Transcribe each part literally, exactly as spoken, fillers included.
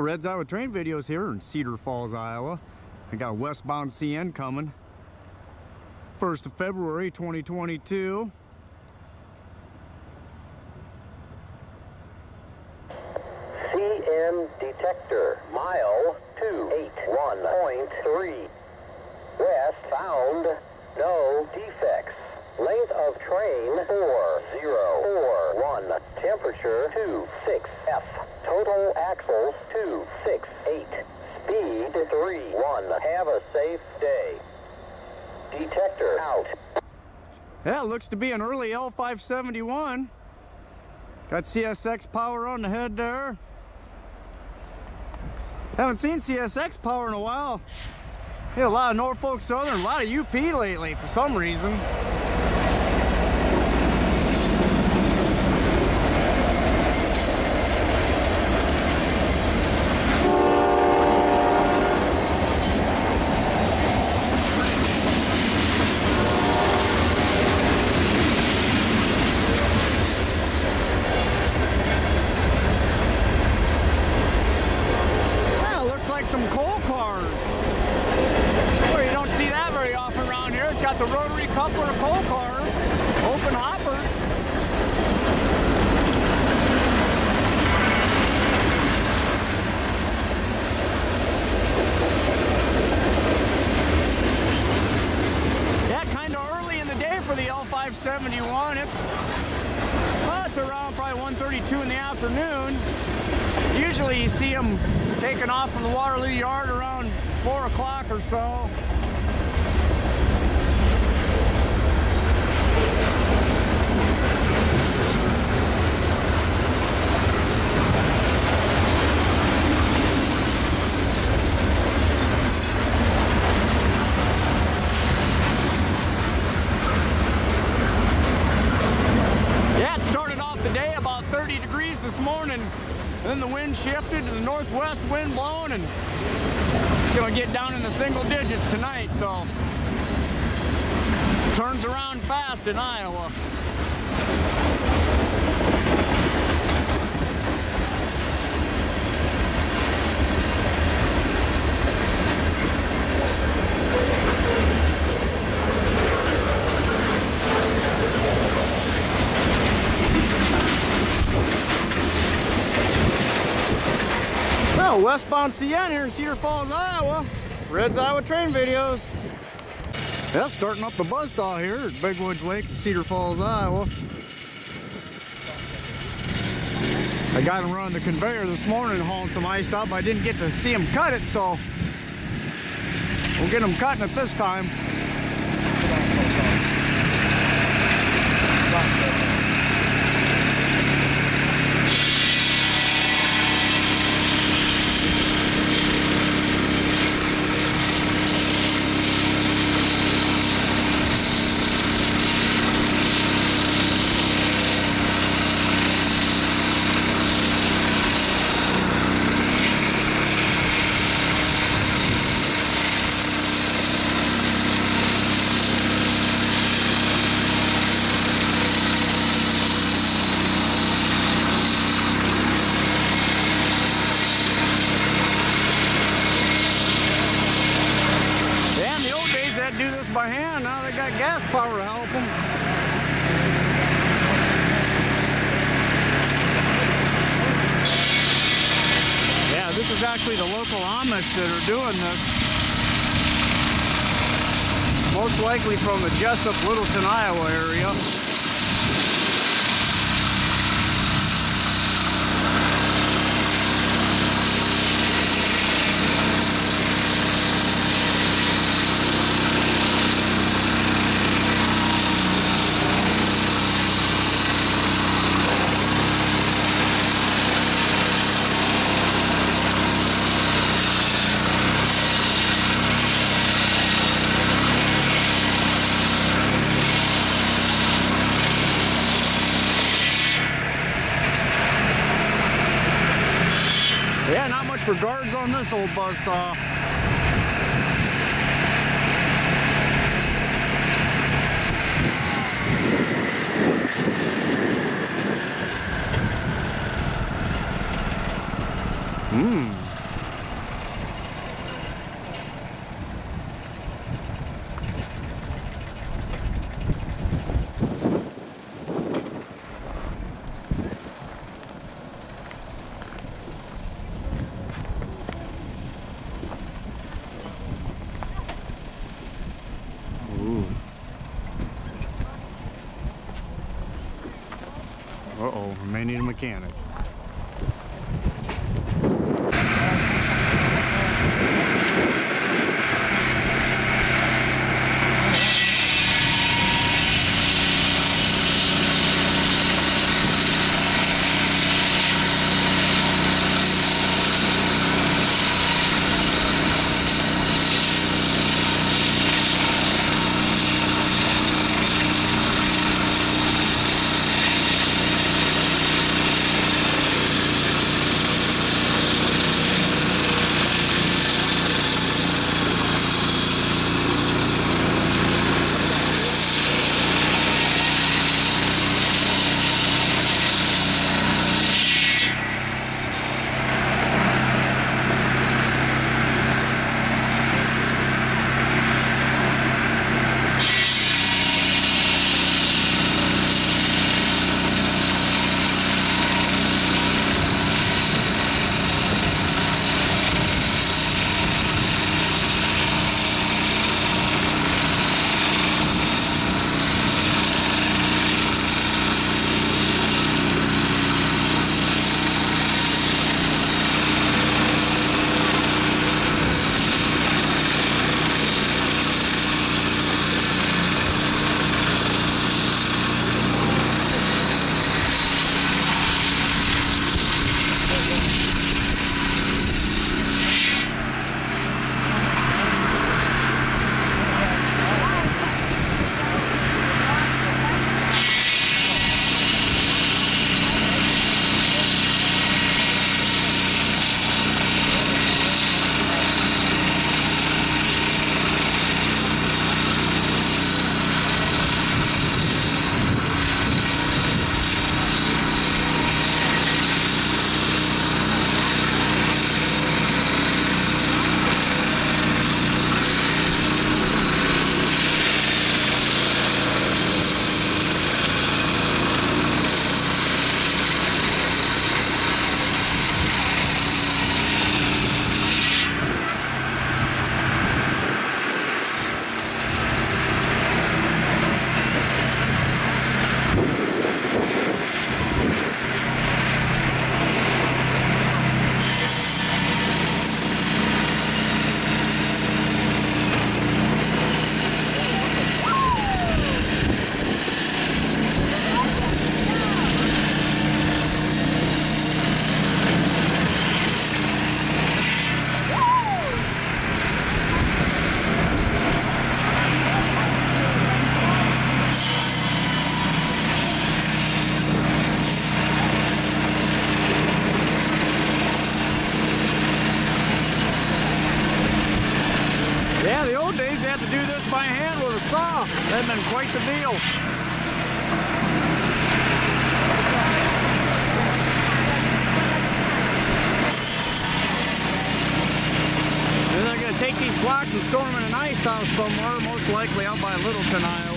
Well, RED'S IOWA Train Videos here in Cedar Falls, Iowa. I got a westbound C N coming. first of February twenty twenty-two. C N detector, mile two eighty-one point three. West found, no defects. Length of train four zero four one. Temperature two six F. Total axles two six eight. Speed three one. Have a safe day. Detector out. Yeah, looks to be an early L five seventy-one. Got C S X power on the head there. Haven't seen C S X power in a while. Hit a lot of Norfolk Southern, a lot of U P lately for some reason. Some coal cars. Well, you don't see that very often around here. It's got the rotary coupler coal cars, open hoppers. Yeah, kind of early in the day for the L five seventy-one. It's, well, it's around probably one thirty-two in the afternoon. Usually you see them taking off from the Waterloo yard around four o'clock or so. Yeah, it started off the day about thirty degrees this morning. Then the wind shifted to the northwest, wind blowing, and it's gonna get down in the single digits tonight, so turns around fast in Iowa. Well, westbound C N here in Cedar Falls, Iowa. RED'S IOWA Train Videos. Yeah, starting up the buzzsaw here at Big Woods Lake in Cedar Falls, Iowa. I got him running the conveyor this morning hauling some ice up. I didn't get to see him cut it, so we'll get him cutting it this time. Do this by hand. Now they got gas power to help them. Yeah, this is actually the local Amish that are doing this. Most likely from the Jessup, Littleton, Iowa area. Yeah, not much for guards on this old buzzsaw. Mmm. Uh-oh, may need a mechanic. Somewhere, most likely out by Littleton, Iowa.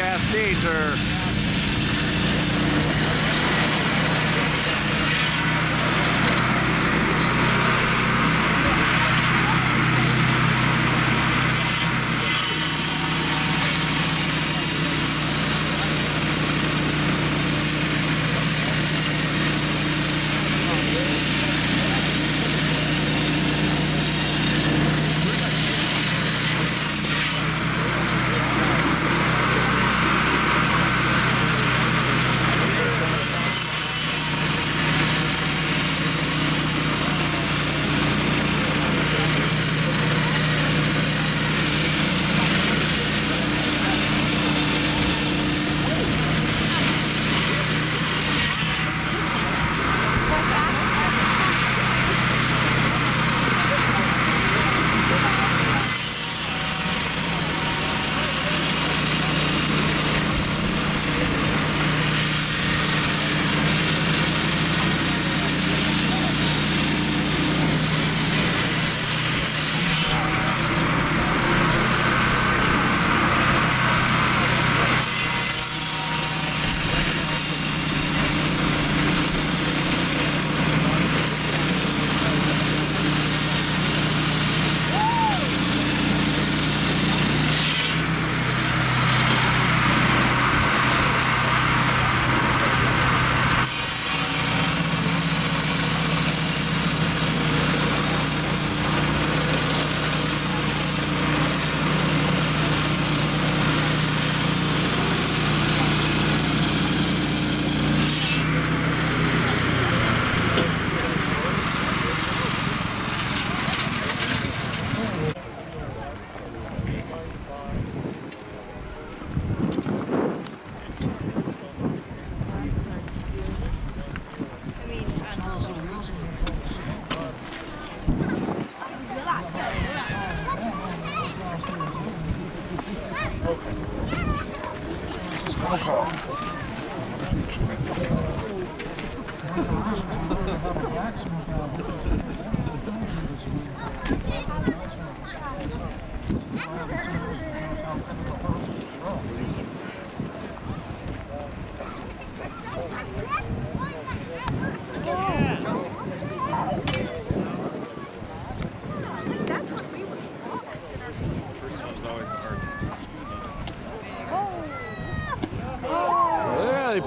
cascades are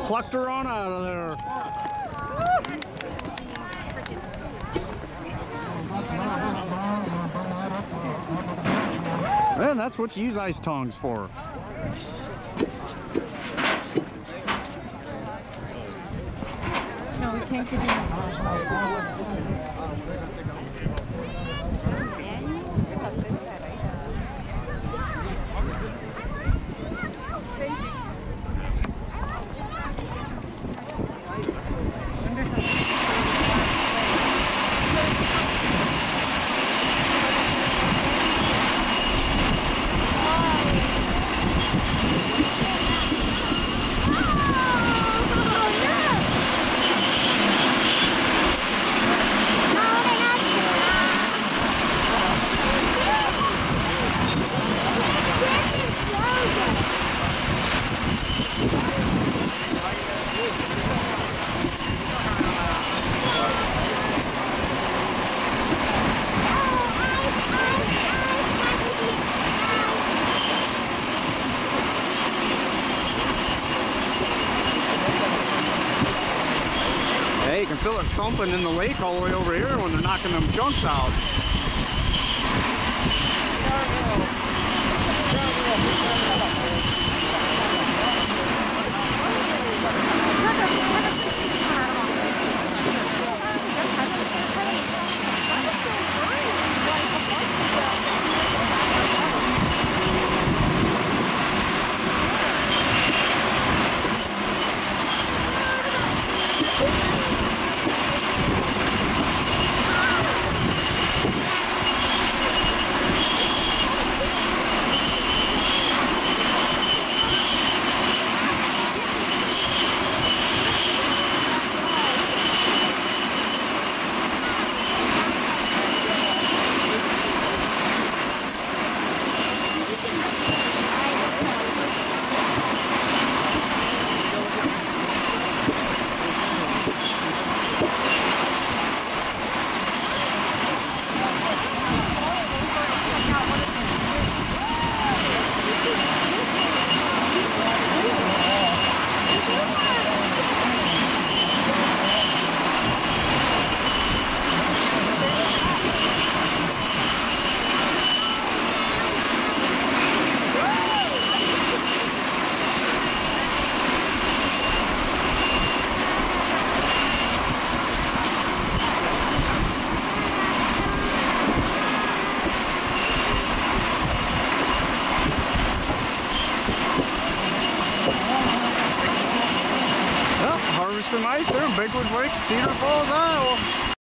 plucked her on out of there. Man, that's what you use ice tongs for. No, we can't get in. Feel it thumping in the lake all the way over here when they're knocking them junks out. tonight. They're in Big Woods Lake, Cedar Falls, Iowa.